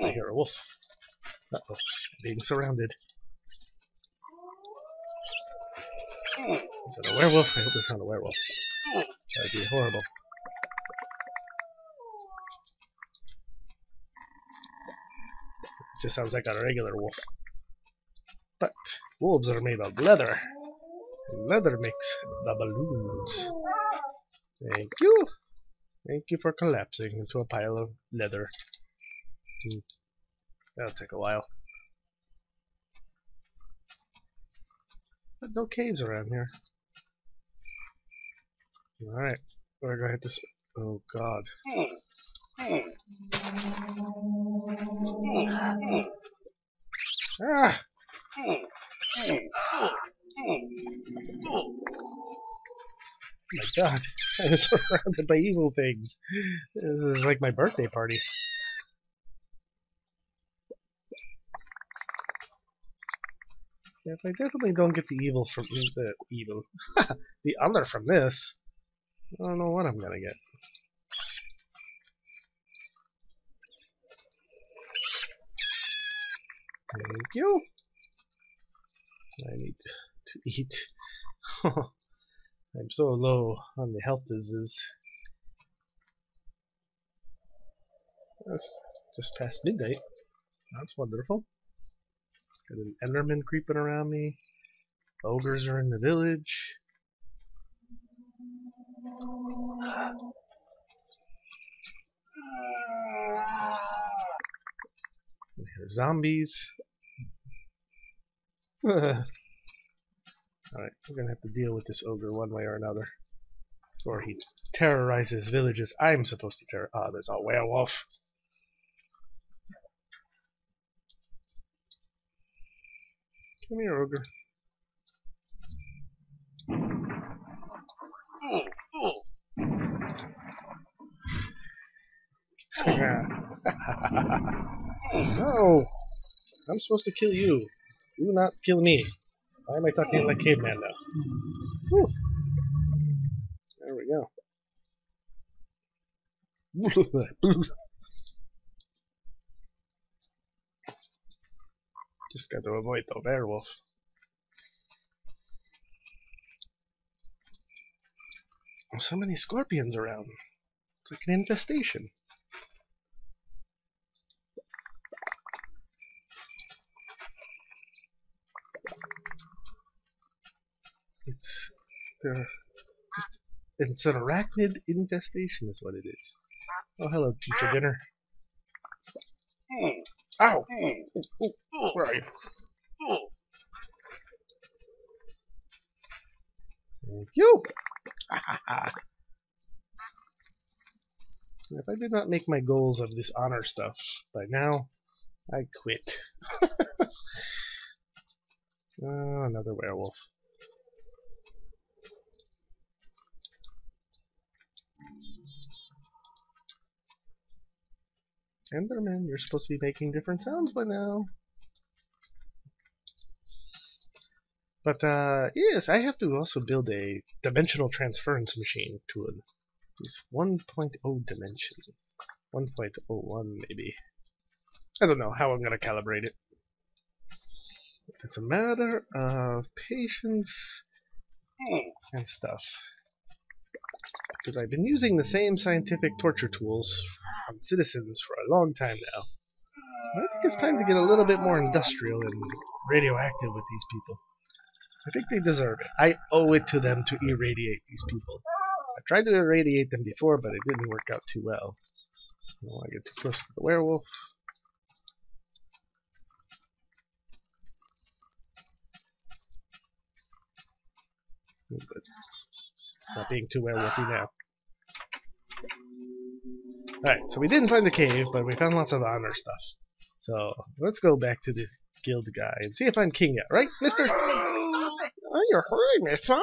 Oh, I hear a wolf. Uh-oh, being surrounded. Is that a werewolf? I hope it's not a werewolf. That would be horrible. It just sounds like a regular wolf. But wolves are made of leather. Leather makes the balloons. Thank you. Thank you for collapsing into a pile of leather. That'll take a while. But no caves around here. Alright. We're gonna hit this. Oh god. Ah! My god, I was surrounded by evil things. This is like my birthday party. If I definitely don't get the evil from the evil, the honor from this, I don't know what I'm gonna get. Thank you. I need to eat. I'm so low on the health disease. That's just past midnight. That's wonderful. Got an enderman creeping around me. Ogres are in the village. We hear zombies. Alright, we're gonna have to deal with this ogre one way or another. Or he terrorizes villages I'm supposed to terrorize. Ah, there's a werewolf. Come here, ogre. No! I'm supposed to kill you. Do not kill me. Why am I talking like caveman now? Whew. There we go. Just got to avoid the werewolf. Oh, so many scorpions around. It's like an infestation. It's an arachnid infestation is what it is. Oh, hello, teacher dinner. Ow! Where are you? Thank you! If I did not make my goals of this honor stuff by now, I quit. Another werewolf. Enderman, you're supposed to be making different sounds by now. But, yes, I have to also build a dimensional transference machine to at least 1.0 dimension. 1.01, maybe. I don't know how I'm going to calibrate it. It's a matter of patience and stuff. Because I've been using the same scientific torture tools on citizens for a long time now. I think it's time to get a little bit more industrial and radioactive with these people. I think they deserve it. I owe it to them to irradiate these people. I tried to irradiate them before, but it didn't work out too well. I don't want to get too close to the werewolf. But not being too werewolfy now. Alright, so we didn't find the cave, but we found lots of honor stuff. So let's go back to this guild guy and see if I'm king yet, right, Mister? Oh, you're hurting me! Stop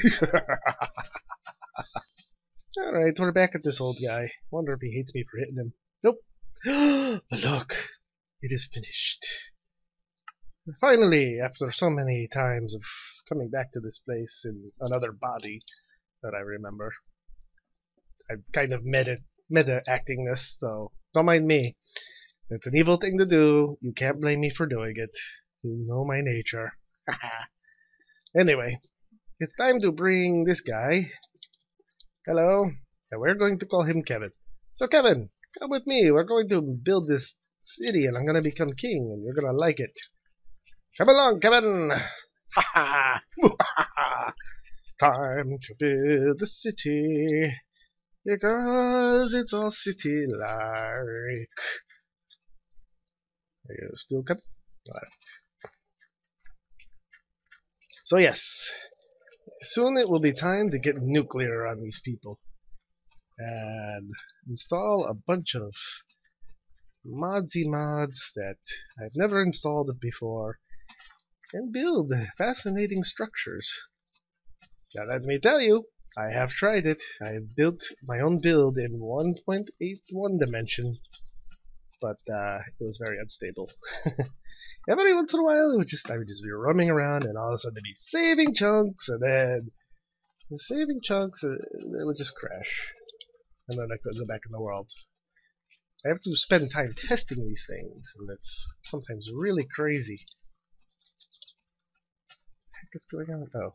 it! Alright, we're back at this old guy. Wonder if he hates me for hitting him. Nope. But look, it is finished. Finally, after so many times of coming back to this place in another body that I remember, I'm kind of meta-acting this, so Don't mind me. It's an evil thing to do. You can't blame me for doing it. You know my nature. Anyway, it's time to bring this guy. Hello. And we're going to call him Kevin. So Kevin, come with me. We're going to build this city and I'm going to become king and you're going to like it. Come along, Kevin. Time to build the city because it's all city-like. Are you still coming? So yes, soon it will be time to get nuclear on these people and install a bunch of modsy mods that I've never installed before and build fascinating structures. Now let me tell you, I have tried it. I built my own build in 1.81 dimension, but it was very unstable. Every once in a while, I would just be roaming around, and all of a sudden, I'd be saving chunks, and then saving chunks, and it would just crash, and then I could go back in the world. I have to spend time testing these things, and it's sometimes really crazy. What the heck is going on? Oh,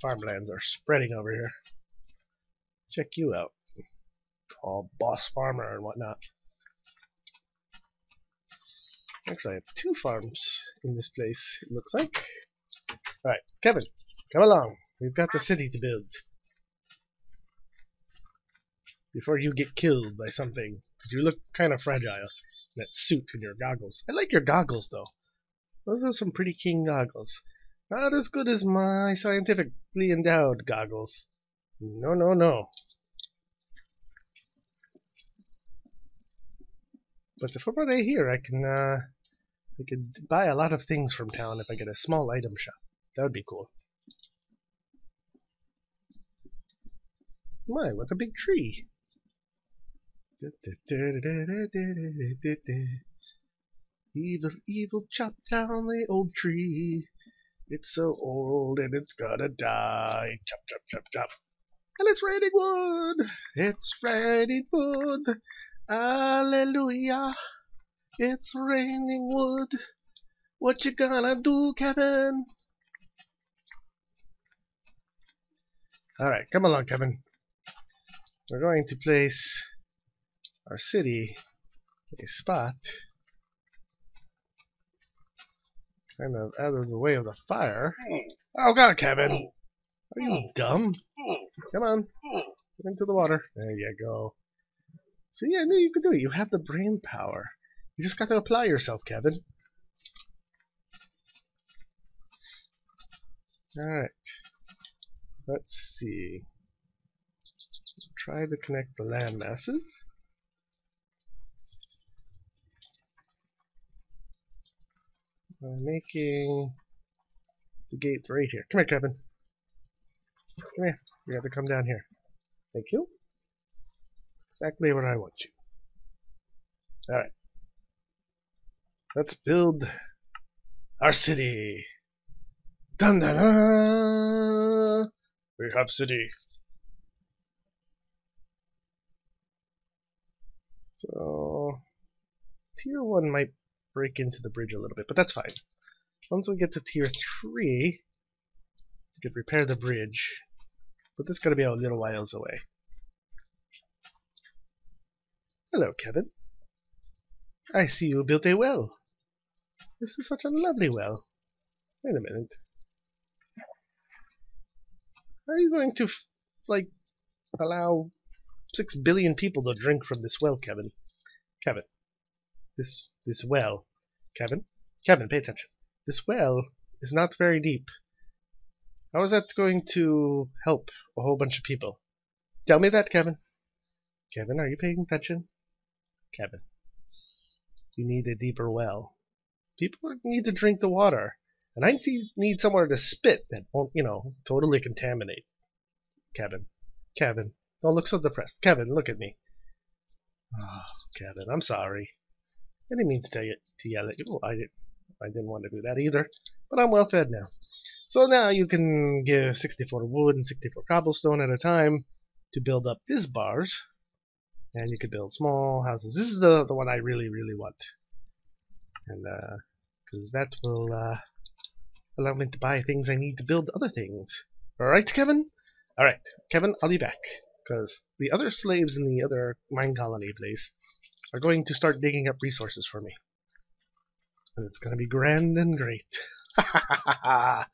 farmlands are spreading over here. Check you out, all boss farmer and whatnot. Actually, I have two farms in this place, it looks like. Alright, Kevin, come along. We've got the city to build. Before you get killed by something, because you look kind of fragile. That suit and your goggles. I like your goggles, though. Those are some pretty king goggles. Not as good as my scientifically endowed goggles. No, no, no. But for what I hear, I could buy a lot of things from town if I get a small item shop. That would be cool. My, what a big tree! Evil, evil, chop down the old tree. It's so old and it's gonna die. Chop, chop, chop, chop. And it's raining wood! It's raining wood! Hallelujah! It's raining wood! What you gonna do, Kevin? Alright, come along, Kevin. We're going to place our city in a spot kind of out of the way of the fire. Oh god, Kevin! Are you dumb? Come on, get into the water. There you go. See, I knew you could do it. You have the brain power. You just got to apply yourself, Kevin. Alright. Let's see. Try to connect the land masses. By making the gate right here. Come here, Kevin. Come here. You have to come down here. Thank you. Exactly what I want you. Alright. Let's build our city. Dun dun dun! We have city. So, tier 1 might break into the bridge a little bit, but that's fine. Once we get to tier 3, we could repair the bridge, but that's going to be a little whiles away. Hello, Kevin. I see you built a well. This is such a lovely well. Wait a minute. Are you going to, like, allow 6 billion people to drink from this well, Kevin? Kevin. This well. Kevin? Kevin, pay attention. This well is not very deep. How is that going to help a whole bunch of people? Tell me that, Kevin. Kevin, are you paying attention? Kevin, you need a deeper well. People need to drink the water, and I need somewhere to spit that won't, you know, totally contaminate. Kevin, Kevin, don't look so depressed. Kevin, look at me. Oh, Kevin, I'm sorry. I didn't mean to tell you to yell at you. Oh, I didn't want to do that either. But I'm well fed now. So now you can give 64 wood and 64 cobblestone at a time to build up these bars. And you could build small houses. This is the one I really want, and because that will allow me to buy things I need to build other things. Alright, Kevin? Alright, Kevin, I'll be back, because the other slaves in the other mine colony place are going to start digging up resources for me. And it's going to be grand and great. Ha ha ha ha!